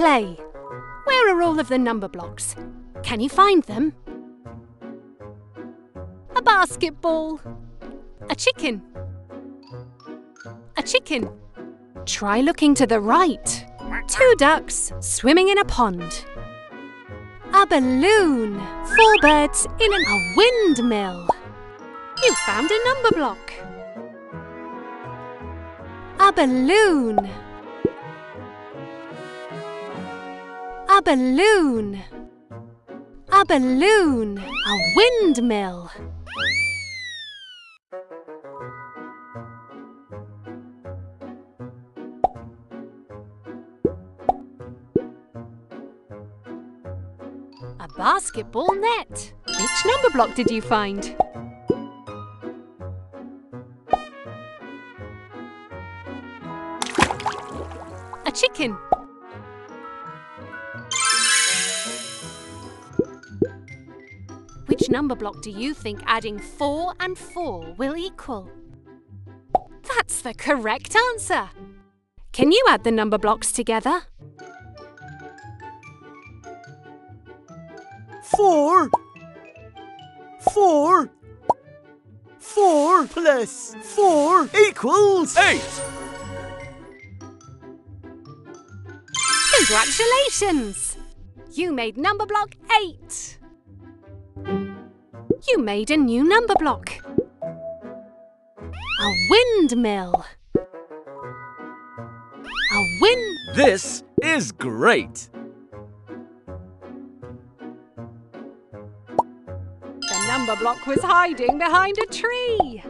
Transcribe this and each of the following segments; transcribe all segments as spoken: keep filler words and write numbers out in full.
play. Where are all of the number blocks? Can you find them? A basketball. A chicken. A chicken. Try looking to the right. Two ducks swimming in a pond. A balloon. Four birds in a windmill. You found a number block. A balloon. A balloon. A balloon. A windmill. A basketball net. Which number block did you find? A chicken. Which number block do you think adding four and four will equal? That's the correct answer! Can you add the number blocks together? Four. Four. Four plus four equals eight. Congratulations! You made number block eight. You made a new number block. A windmill. A wind... This is great! The number block was hiding behind a tree.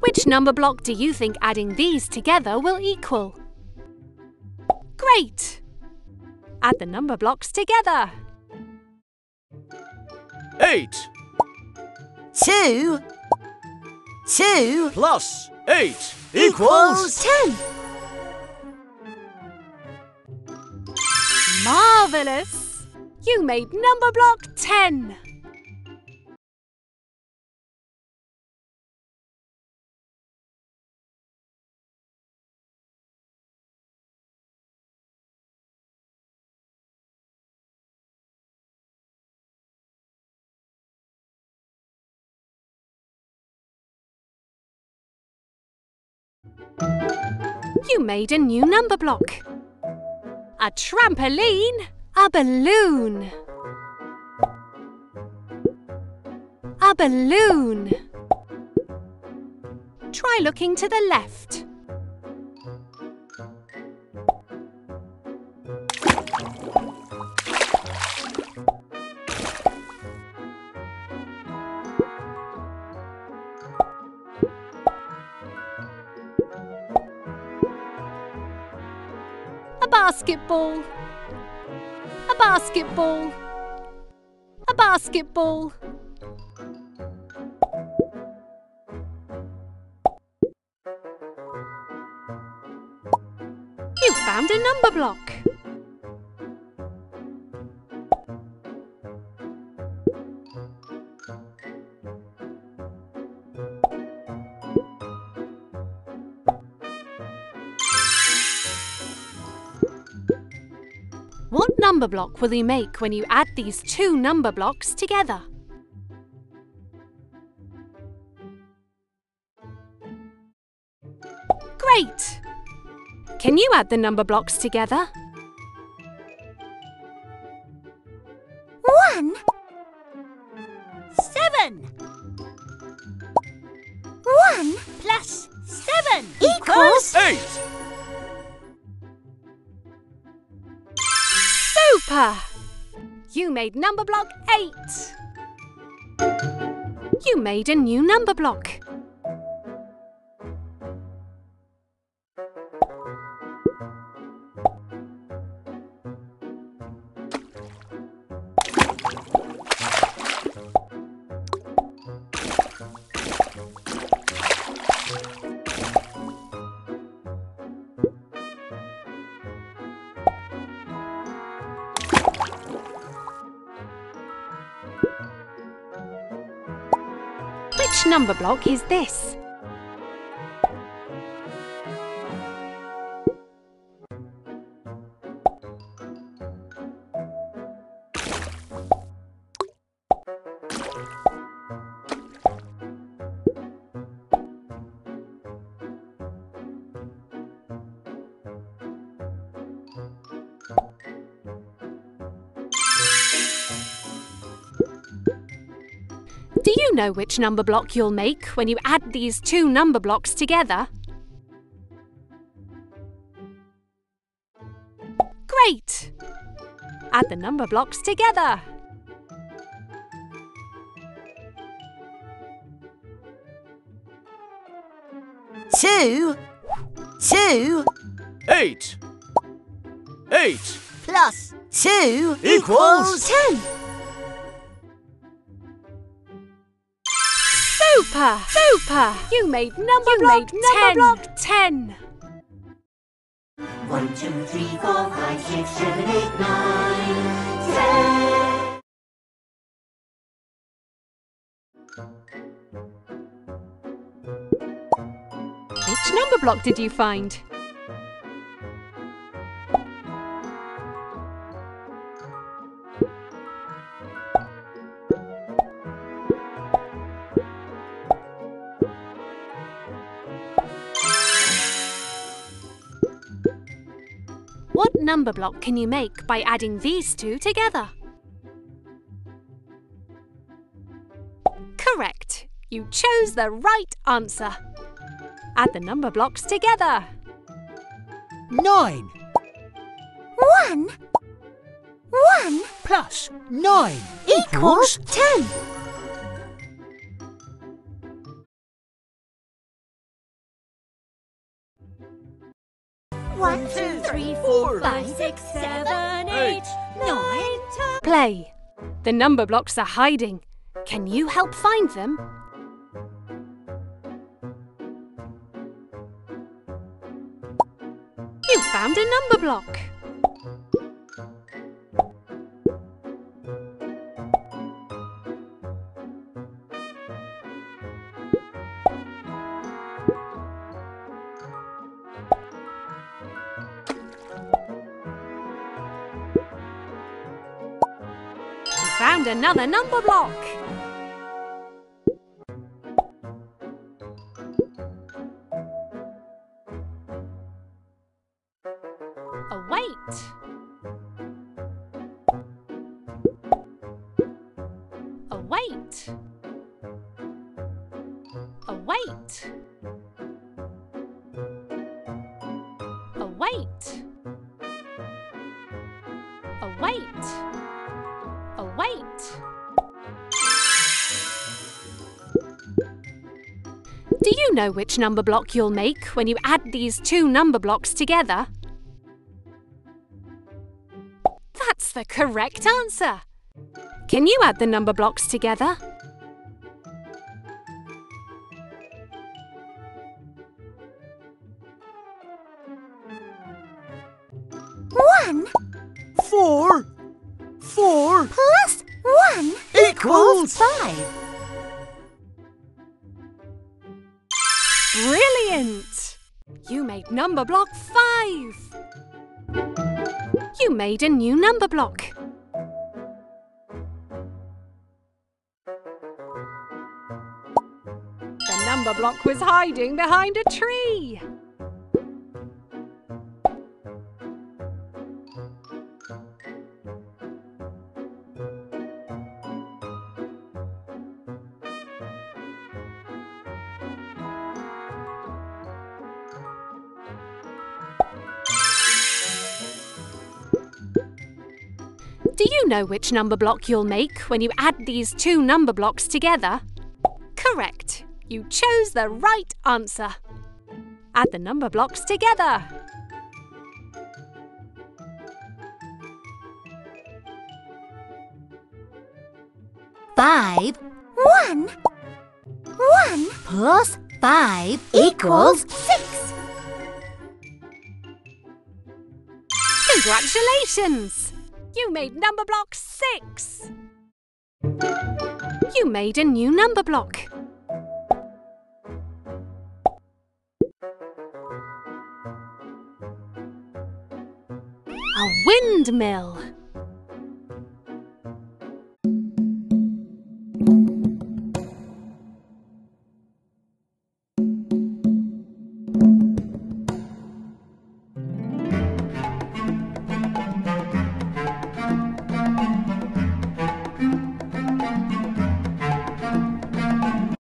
Which number block do you think adding these together will equal? Great! Add the number blocks together. Eight. Two. Two. Plus eight equals ten. Marvellous! You made number block ten. You made a new number block. A trampoline. A balloon. A balloon. Try looking to the left. Basketball. A basketball. A basketball. You found a number block. What number block will you make when you add these two number blocks together? Great! Can you add the number blocks together? One. Seven. One plus seven equals eight. Super! You made number block eight. You made a new number block. Which Which number block is this? Do you know which number block you'll make when you add these two number blocks together? Great! Add the number blocks together. Two, two, eight, eight plus two equals ten. Super! Super! You made number you block, made number ten. Block ten. One, two, three, four, five, six, seven, eight, nine, ten. Which number block did you find? What number block can you make by adding these two together? Correct! You chose the right answer. Add the number blocks together. Nine. One. One plus nine equals ten. One, two, three, four, five, six, seven, eight, nine, ten. Play. The number blocks are hiding. Can you help find them? You found a number block. Found another number block. Await. Await. Await. Await. Await. Wait. Do you know which number block you'll make when you add these two number blocks together? That's the correct answer. Can you add the number blocks together? One. Four. Four plus one equals five. Brilliant! You made number block five. You made a new number block. The number block was hiding behind a tree. Do you know which number block you'll make when you add these two number blocks together? Correct! You chose the right answer. Add the number blocks together. Five. One. One plus five equals six. Congratulations! You made number block six. You made a new number block. windmill.